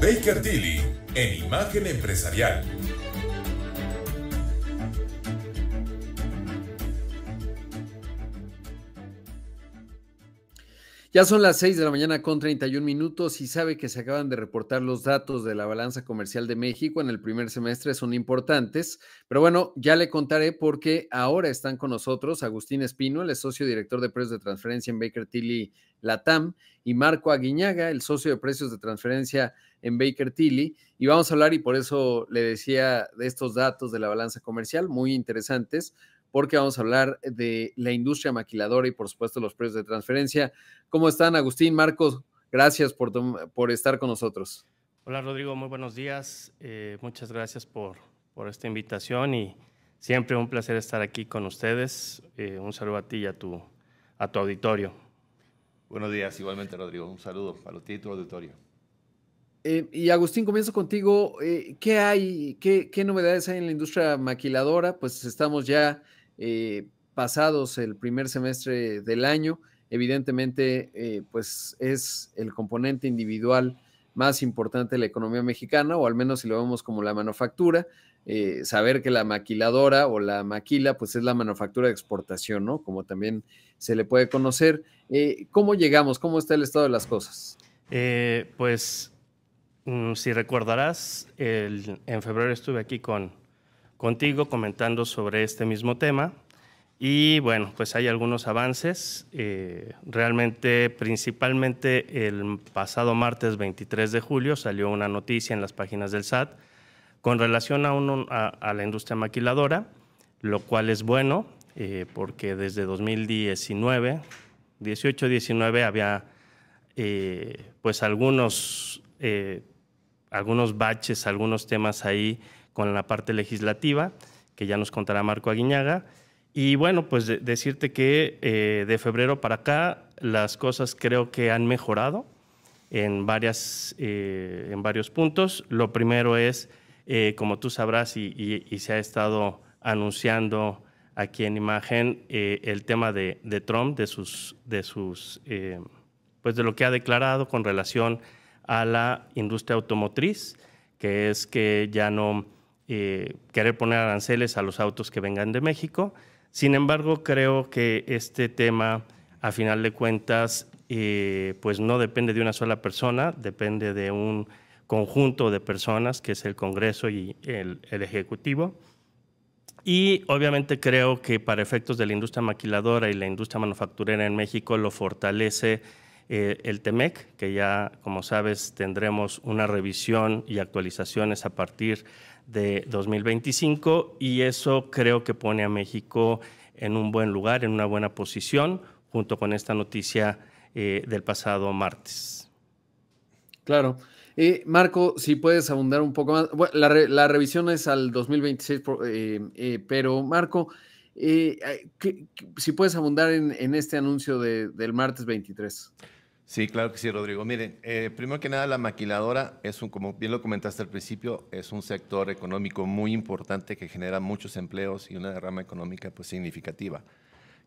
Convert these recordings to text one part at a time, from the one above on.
Baker Tilly en Imagen Empresarial. Ya son las 6 de la mañana con 31 minutos y sabe que se acaban de reportar los datos de la balanza comercial de México en el primer semestre, son importantes, pero bueno, ya le contaré porque ahora están con nosotros Agustín Espino, el socio director de precios de transferencia en Baker Tilly Latam, y Marco Aguiñaga, el socio de precios de transferencia en Baker Tilly, y vamos a hablar, y por eso le decía, de estos datos de la balanza comercial, muy interesantes, porque vamos a hablar de la industria maquiladora y, por supuesto, los precios de transferencia. ¿Cómo están, Agustín, Marcos? Gracias por estar con nosotros. Hola, Rodrigo. Muy buenos días. Muchas gracias por esta invitación y siempre un placer estar aquí con ustedes. Un saludo a ti y a tu auditorio. Buenos días. Igualmente, Rodrigo. Un saludo para ti y tu auditorio. Y Agustín, comienzo contigo. ¿Qué hay? ¿Qué novedades hay en la industria maquiladora? Pues estamos ya pasados el primer semestre del año. Evidentemente, pues es el componente individual más importante de la economía mexicana, o al menos si lo vemos como la manufactura. Saber que la maquiladora o la maquila, pues es la manufactura de exportación, ¿no? Como también se le puede conocer. ¿Cómo llegamos? ¿Cómo está el estado de las cosas? Pues, si recordarás, en febrero estuve aquí contigo comentando sobre este mismo tema y bueno, pues hay algunos avances. Realmente, principalmente el pasado martes 23 de julio salió una noticia en las páginas del SAT con relación a la industria maquiladora, lo cual es bueno porque desde 2019, 18-19 había pues algunos baches, algunos temas ahí con la parte legislativa, que ya nos contará Marco Aguiñaga. Y bueno, pues decirte que de febrero para acá las cosas creo que han mejorado en varios puntos. Lo primero es, como tú sabrás y se ha estado anunciando aquí en Imagen, el tema de Trump, pues de lo que ha declarado con relación a la industria automotriz, que es que ya no querer poner aranceles a los autos que vengan de México. Sin embargo, creo que este tema, a final de cuentas, pues no depende de una sola persona, depende de un conjunto de personas, que es el Congreso y el Ejecutivo. Y obviamente creo que para efectos de la industria maquiladora y la industria manufacturera en México lo fortalece el T-MEC, que ya, como sabes, tendremos una revisión y actualizaciones a partir de 2025, y eso creo que pone a México en un buen lugar, en una buena posición, junto con esta noticia del pasado martes. Claro. Marco, si puedes abundar un poco más. Bueno, la revisión es al 2026, pero Marco, si puedes abundar en este anuncio del martes 23. Sí, claro que sí, Rodrigo. Miren, primero que nada, la maquiladora es como bien lo comentaste al principio, es un sector económico muy importante que genera muchos empleos y una derrama económica pues significativa.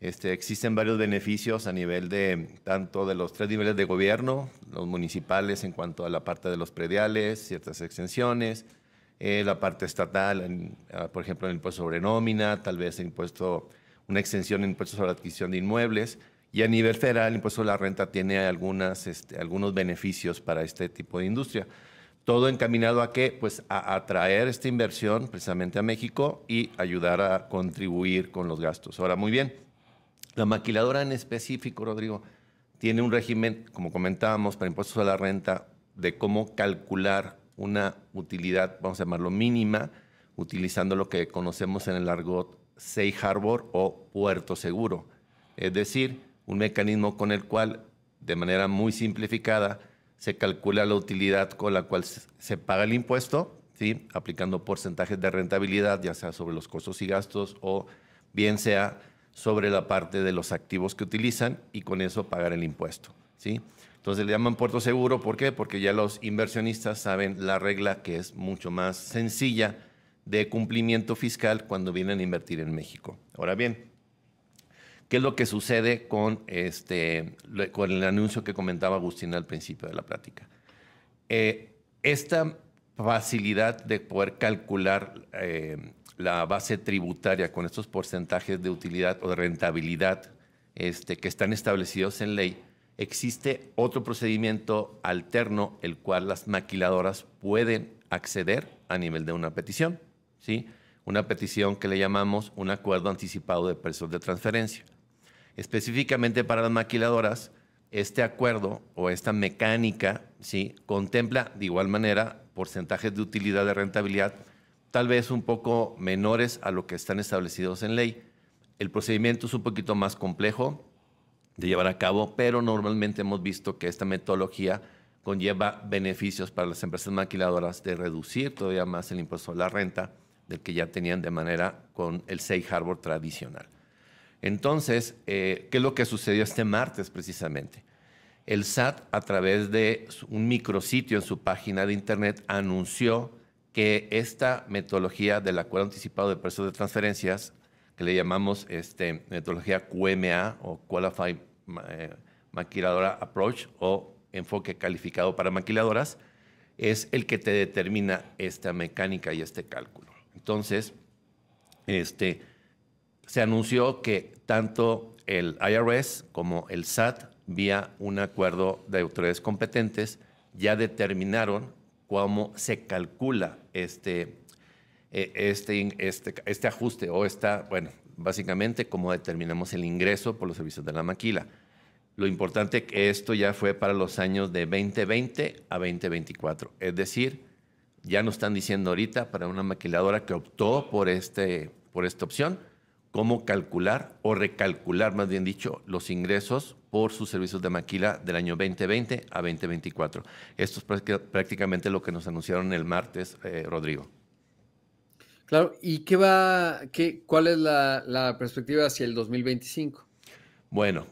Existen varios beneficios a nivel de tanto de los tres niveles de gobierno, los municipales en cuanto a la parte de los prediales, ciertas exenciones, la parte estatal, por ejemplo, el impuesto sobre nómina, tal vez el impuesto, una exención en impuestos sobre la adquisición de inmuebles. Y a nivel federal, el impuesto a la renta tiene algunos beneficios para este tipo de industria. Todo encaminado a qué, pues a atraer esta inversión precisamente a México y ayudar a contribuir con los gastos. Ahora, muy bien, la maquiladora en específico, Rodrigo, tiene un régimen, como comentábamos, para impuestos a la renta, de cómo calcular una utilidad, vamos a llamarlo mínima, utilizando lo que conocemos en el argot safe harbor o puerto seguro. Es decir, un mecanismo con el cual, de manera muy simplificada, se calcula la utilidad con la cual se paga el impuesto, ¿sí?, aplicando porcentajes de rentabilidad, ya sea sobre los costos y gastos o bien sea sobre la parte de los activos que utilizan, y con eso pagar el impuesto, ¿sí? Entonces le llaman puerto seguro, ¿por qué? Porque ya los inversionistas saben la regla, que es mucho más sencilla de cumplimiento fiscal cuando vienen a invertir en México. Ahora bien, ¿qué es lo que sucede con el anuncio que comentaba Agustín al principio de la plática? Esta facilidad de poder calcular la base tributaria con estos porcentajes de utilidad o de rentabilidad que están establecidos en ley, existe otro procedimiento alterno, el cual las maquiladoras pueden acceder a nivel de una petición, ¿sí? Una petición que le llamamos un acuerdo anticipado de precios de transferencia. Específicamente para las maquiladoras, este acuerdo o esta mecánica, ¿sí?, contempla de igual manera porcentajes de utilidad, de rentabilidad, tal vez un poco menores a lo que están establecidos en ley. El procedimiento es un poquito más complejo de llevar a cabo, pero normalmente hemos visto que esta metodología conlleva beneficios para las empresas maquiladoras de reducir todavía más el impuesto a la renta del que ya tenían de manera con el Safe Harbor tradicional. Entonces, ¿qué es lo que sucedió este martes precisamente? El SAT, a través de un micrositio en su página de internet, anunció que esta metodología del acuerdo anticipado de precios de transferencias, que le llamamos metodología QMA o Qualified Maquiladora Approach o enfoque calificado para maquiladoras, es el que te determina esta mecánica y este cálculo. Entonces, se anunció que tanto el IRS como el SAT, vía un acuerdo de autoridades competentes, ya determinaron cómo se calcula este ajuste o esta, bueno, básicamente cómo determinamos el ingreso por los servicios de la maquila. Lo importante es que esto ya fue para los años de 2020 a 2024. Es decir, ya nos están diciendo ahorita para una maquiladora que optó por esta opción, cómo calcular o recalcular, más bien dicho, los ingresos por sus servicios de maquila del año 2020 a 2024. Esto es prácticamente lo que nos anunciaron el martes, Rodrigo. Claro, ¿y cuál es la perspectiva hacia el 2025? Bueno,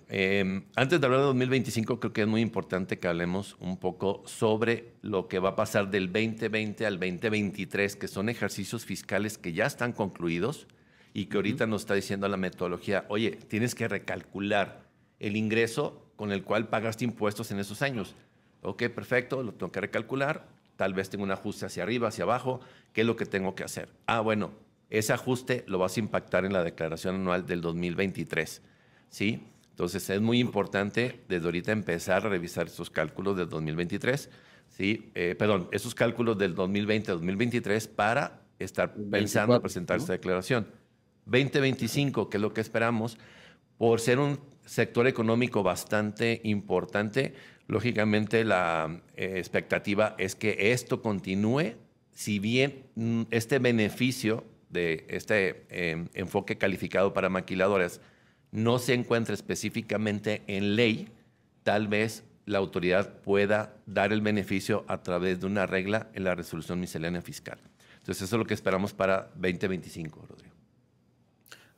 antes de hablar de 2025, creo que es muy importante que hablemos un poco sobre lo que va a pasar del 2020 al 2023, que son ejercicios fiscales que ya están concluidos y que ahorita nos está diciendo la metodología, oye, tienes que recalcular el ingreso con el cual pagaste impuestos en esos años. Ok, perfecto, lo tengo que recalcular, tal vez tengo un ajuste hacia arriba, hacia abajo, ¿qué es lo que tengo que hacer? Ah, bueno, ese ajuste lo vas a impactar en la declaración anual del 2023, ¿sí? Entonces, es muy importante desde ahorita empezar a revisar estos cálculos del 2023, ¿sí? Perdón, esos cálculos del 2020 a 2023 para estar pensando 24, presentar, ¿no?, esta declaración. 2025, que es lo que esperamos, por ser un sector económico bastante importante, lógicamente la expectativa es que esto continúe, si bien este beneficio de este enfoque calificado para maquiladores no se encuentra específicamente en ley, tal vez la autoridad pueda dar el beneficio a través de una regla en la resolución miscelánea fiscal. Entonces, eso es lo que esperamos para 2025, Rodrigo.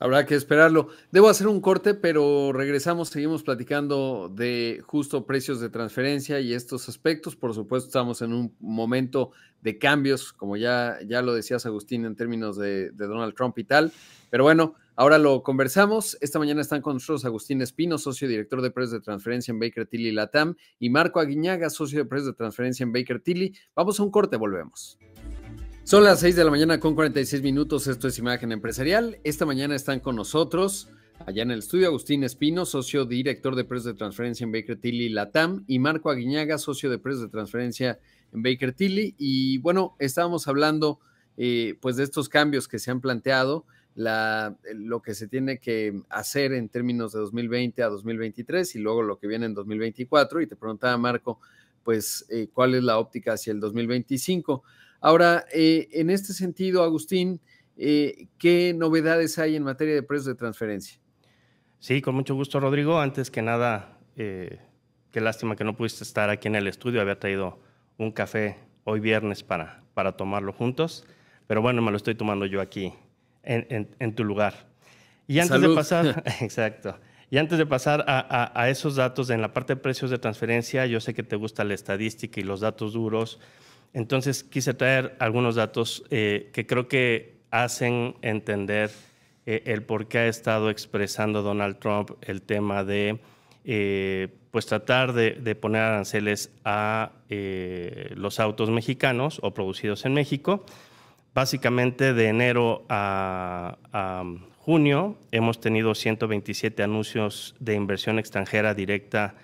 Habrá que esperarlo. Debo hacer un corte, pero regresamos, seguimos platicando de justo precios de transferencia y estos aspectos. Por supuesto, estamos en un momento de cambios, como ya lo decías, Agustín, en términos de Donald Trump y tal. Pero bueno, ahora lo conversamos. Esta mañana están con nosotros Agustín Espino, socio y director de precios de transferencia en Baker Tilly Latam, y Marco Aguiñaga, socio de precios de transferencia en Baker Tilly. Vamos a un corte, volvemos. Son las 6 de la mañana con 46 minutos, esto es Imagen Empresarial. Esta mañana están con nosotros, allá en el estudio, Agustín Espino, socio director de precios de transferencia en Baker Tilly Latam, y Marco Aguiñaga, socio de precios de transferencia en Baker Tilly. Y bueno, estábamos hablando pues de estos cambios que se han planteado, lo que se tiene que hacer en términos de 2020 a 2023 y luego lo que viene en 2024. Y te preguntaba, Marco, pues cuál es la óptica hacia el 2025. Ahora, en este sentido, Agustín, ¿qué novedades hay en materia de precios de transferencia? Sí, con mucho gusto, Rodrigo. Antes que nada, qué lástima que no pudiste estar aquí en el estudio. Había traído un café hoy viernes para tomarlo juntos. Pero bueno, me lo estoy tomando yo aquí en tu lugar. Y antes de pasar, exacto. Y antes de pasar a esos datos, en la parte de precios de transferencia, yo sé que te gusta la estadística y los datos duros. Entonces, quise traer algunos datos que creo que hacen entender el por qué ha estado expresando Donald Trump el tema de pues tratar de poner aranceles a los autos mexicanos o producidos en México. Básicamente de enero a junio hemos tenido 127 anuncios de inversión extranjera directa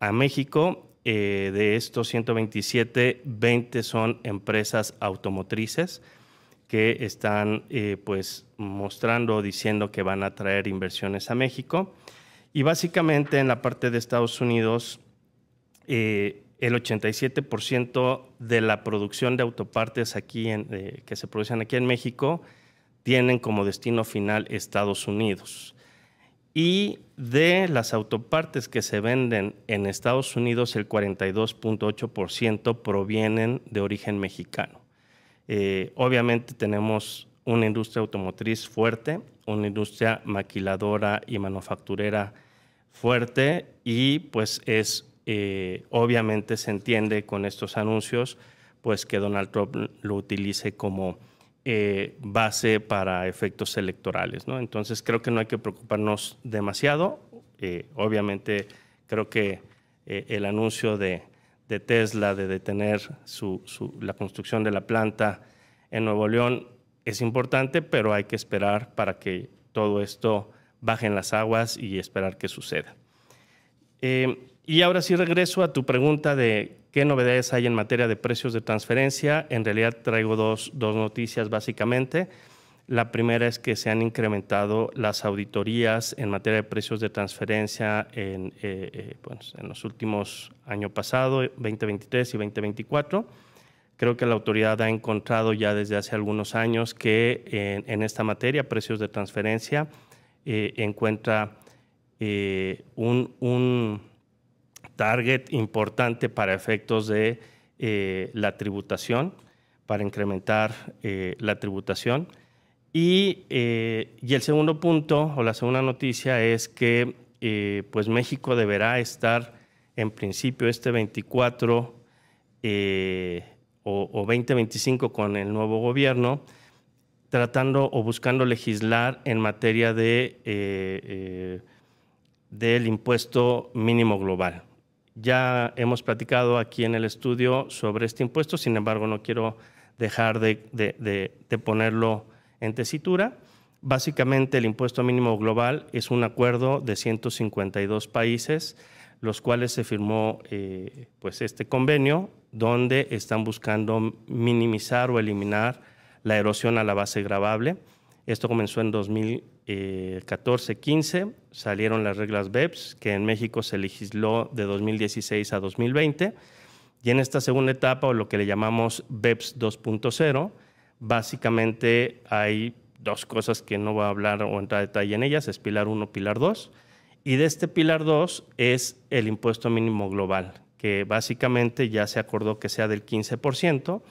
a México. De estos 127, 20 son empresas automotrices que están pues mostrando o diciendo que van a traer inversiones a México. Y básicamente en la parte de Estados Unidos, el 87% de la producción de autopartes aquí que se producen aquí en México tienen como destino final Estados Unidos. Y de las autopartes que se venden en Estados Unidos, el 42.8% provienen de origen mexicano. Obviamente tenemos una industria automotriz fuerte, una industria maquiladora y manufacturera fuerte y pues es obviamente se entiende con estos anuncios pues que Donald Trump lo utilice como base para efectos electorales, ¿no? Entonces creo que no hay que preocuparnos demasiado. Obviamente creo que el anuncio de Tesla de detener la construcción de la planta en Nuevo León es importante, pero hay que esperar para que todo esto baje en las aguas y esperar que suceda. Y ahora sí regreso a tu pregunta de qué novedades hay en materia de precios de transferencia. En realidad traigo dos noticias básicamente. La primera es que se han incrementado las auditorías en materia de precios de transferencia pues, en los últimos años pasado, 2023 y 2024. Creo que la autoridad ha encontrado ya desde hace algunos años que en esta materia, precios de transferencia, encuentra un target importante para efectos de la tributación, para incrementar la tributación. Y el segundo punto o la segunda noticia es que pues México deberá estar en principio este 24 o 2025 con el nuevo gobierno tratando o buscando legislar en materia de, del impuesto mínimo global. Ya hemos platicado aquí en el estudio sobre este impuesto, sin embargo, no quiero dejar de ponerlo en tesitura. Básicamente, el impuesto mínimo global es un acuerdo de 152 países, los cuales se firmó pues este convenio, donde están buscando minimizar o eliminar la erosión a la base gravable. Esto comenzó en 2014-15, salieron las reglas BEPS, que en México se legisló de 2016 a 2020, y en esta segunda etapa, o lo que le llamamos BEPS 2.0, básicamente hay dos cosas que no voy a hablar o entrar a detalle en ellas, es Pilar 1, Pilar 2, y de este Pilar 2 es el impuesto mínimo global, que básicamente ya se acordó que sea del 15%,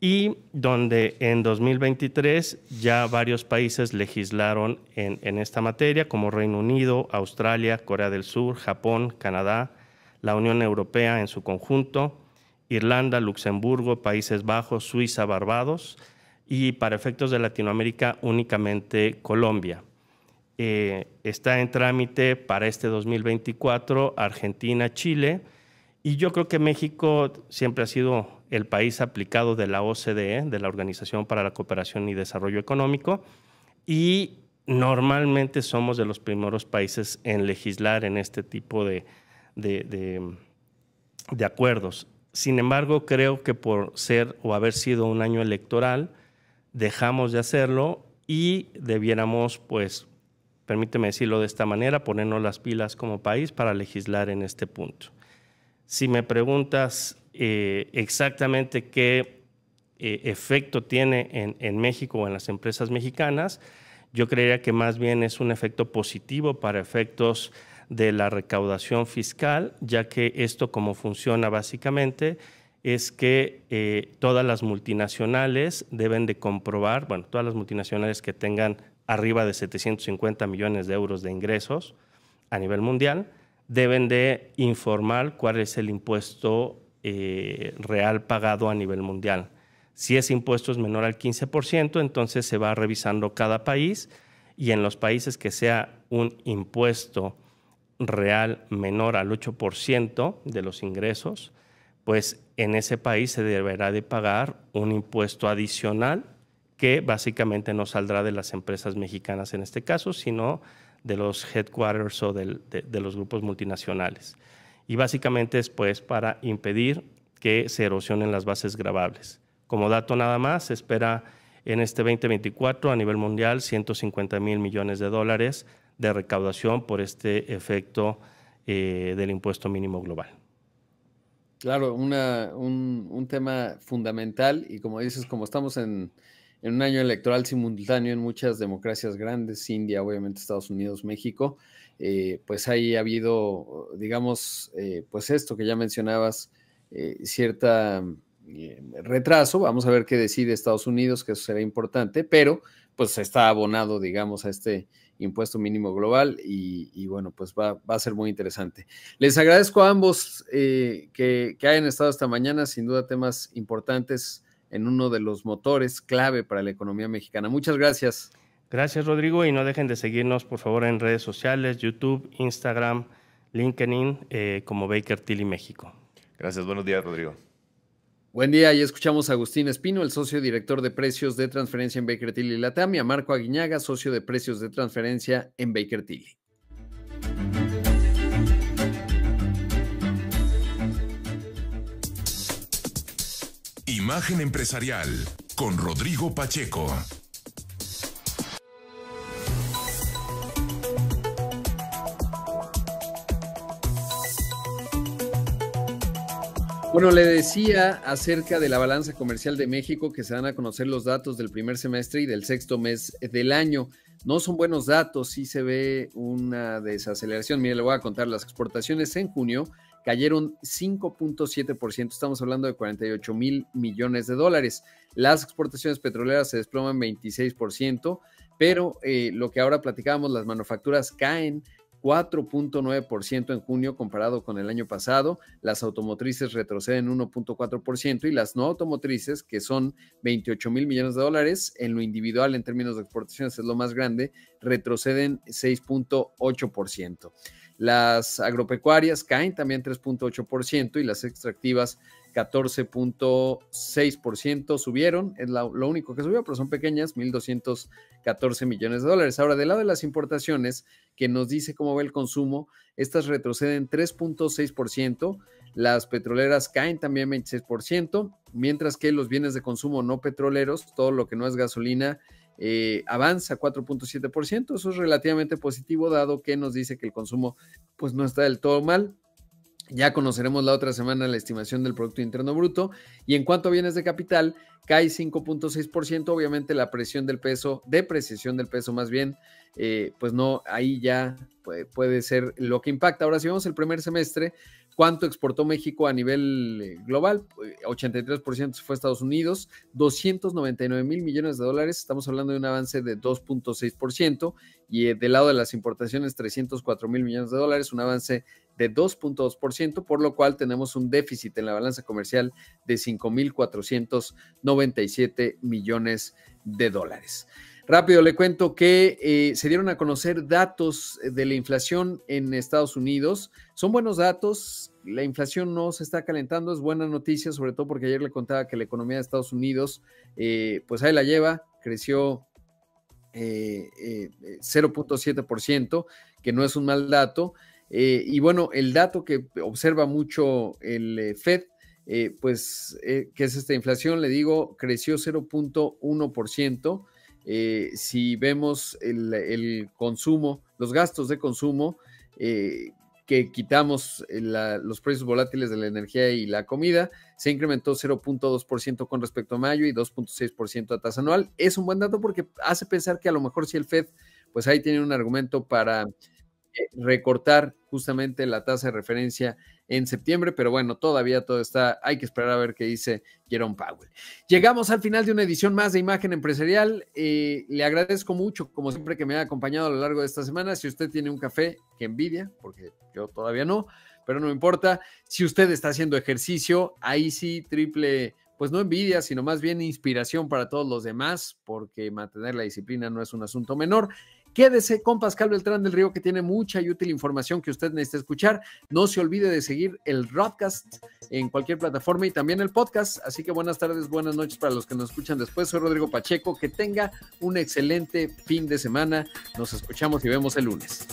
y donde en 2023 ya varios países legislaron en esta materia, como Reino Unido, Australia, Corea del Sur, Japón, Canadá, la Unión Europea en su conjunto, Irlanda, Luxemburgo, Países Bajos, Suiza, Barbados y para efectos de Latinoamérica únicamente Colombia. Está en trámite para este 2024 Argentina, Chile y yo creo que México siempre ha sido el país aplicado de la OCDE, de la Organización para la Cooperación y Desarrollo Económico, y normalmente somos de los primeros países en legislar en este tipo de acuerdos. Sin embargo, creo que por ser o haber sido un año electoral, dejamos de hacerlo y debiéramos, pues, permíteme decirlo de esta manera, ponernos las pilas como país para legislar en este punto. Si me preguntas exactamente qué efecto tiene en México o en las empresas mexicanas, yo creería que más bien es un efecto positivo para efectos de la recaudación fiscal, ya que esto como funciona básicamente es que todas las multinacionales deben de comprobar, bueno, todas las multinacionales que tengan arriba de 750 millones de euros de ingresos a nivel mundial, deben de informar cuál es el impuesto real pagado a nivel mundial. Si ese impuesto es menor al 15%, entonces se va revisando cada país y en los países que sea un impuesto real menor al 8% de los ingresos, pues en ese país se deberá de pagar un impuesto adicional que básicamente no saldrá de las empresas mexicanas en este caso, sino de los headquarters o de los grupos multinacionales. Y básicamente es pues para impedir que se erosionen las bases gravables. Como dato nada más, se espera en este 2024 a nivel mundial 150,000 millones de dólares de recaudación por este efecto del impuesto mínimo global. Claro, un tema fundamental y como dices, como estamos en un año electoral simultáneo en muchas democracias grandes, India, obviamente Estados Unidos, México, pues ahí ha habido, digamos, pues esto que ya mencionabas, cierta retraso. Vamos a ver qué decide Estados Unidos, que eso será importante, pero pues está abonado, digamos, a este impuesto mínimo global y bueno, pues va a ser muy interesante. Les agradezco a ambos que hayan estado esta mañana, sin duda temas importantes en uno de los motores clave para la economía mexicana. Muchas gracias. Gracias, Rodrigo, y no dejen de seguirnos, por favor, en redes sociales, YouTube, Instagram, LinkedIn, como Baker Tilly México. Gracias, buenos días, Rodrigo. Buen día, y escuchamos a Agustín Espino, el socio director de precios de transferencia en Baker Tilly Latam, y a Marco Aguiñaga, socio de precios de transferencia en Baker Tilly. Imagen Empresarial con Rodrigo Pacheco. Bueno, le decía acerca de la balanza comercial de México que se dan a conocer los datos del primer semestre y del sexto mes del año. No son buenos datos, sí se ve una desaceleración. Mire, le voy a contar, las exportaciones en junio cayeron 5.7%, estamos hablando de 48,000 millones de dólares. Las exportaciones petroleras se desploman 26%, pero lo que ahora platicábamos, las manufacturas caen 4.9% en junio comparado con el año pasado, las automotrices retroceden 1.4% y las no automotrices, que son 28,000 millones de dólares, en lo individual en términos de exportaciones es lo más grande, retroceden 6.8%. Las agropecuarias caen también 3.8% y las extractivas 14.6% subieron, es lo único que subió, pero son pequeñas, 1,214 millones de dólares. Ahora, del lado de las importaciones, que nos dice cómo va el consumo, estas retroceden 3.6%, las petroleras caen también 26%, mientras que los bienes de consumo no petroleros, todo lo que no es gasolina, avanza 4.7%, eso es relativamente positivo, dado que nos dice que el consumo pues no está del todo mal. Ya conoceremos la otra semana la estimación del Producto Interno Bruto. Y en cuanto a bienes de capital, cae 5.6%. Obviamente la presión del peso, depreciación del peso más bien, pues no, ahí ya puede ser lo que impacta. Ahora, si vemos el primer semestre, ¿cuánto exportó México a nivel global? 83% se fue a Estados Unidos, 299,000 millones de dólares. Estamos hablando de un avance de 2.6%. Y del lado de las importaciones, 304,000 millones de dólares, un avance de 2.2%, por lo cual tenemos un déficit en la balanza comercial de 5,497 millones de dólares. Rápido, le cuento que se dieron a conocer datos de la inflación en Estados Unidos. Son buenos datos, la inflación no se está calentando, es buena noticia, sobre todo porque ayer le contaba que la economía de Estados Unidos, pues ahí la lleva, creció 0.7%, que no es un mal dato. Y bueno, el dato que observa mucho el Fed, pues que es esta inflación, le digo, creció 0.1%. Si vemos el consumo, los gastos de consumo, que quitamos los precios volátiles de la energía y la comida, se incrementó 0.2% con respecto a mayo y 2.6% a tasa anual. Es un buen dato porque hace pensar que a lo mejor si el Fed, pues ahí tiene un argumento para recortar justamente la tasa de referencia en septiembre, pero bueno, todavía todo está, hay que esperar a ver qué dice Jerome Powell. Llegamos al final de una edición más de Imagen Empresarial. Le agradezco mucho, como siempre, que me ha acompañado a lo largo de esta semana. Si usted tiene un café, que envidia, porque yo todavía no, pero no me importa. Si usted está haciendo ejercicio, ahí sí, triple, pues no envidia, sino más bien inspiración para todos los demás, porque mantener la disciplina no es un asunto menor. Quédese con Pascal Beltrán del Río, que tiene mucha y útil información que usted necesita escuchar. No se olvide de seguir el podcast en cualquier plataforma y también el podcast. Así que buenas tardes, buenas noches para los que nos escuchan después. Soy Rodrigo Pacheco. Que tenga un excelente fin de semana. Nos escuchamos y vemos el lunes.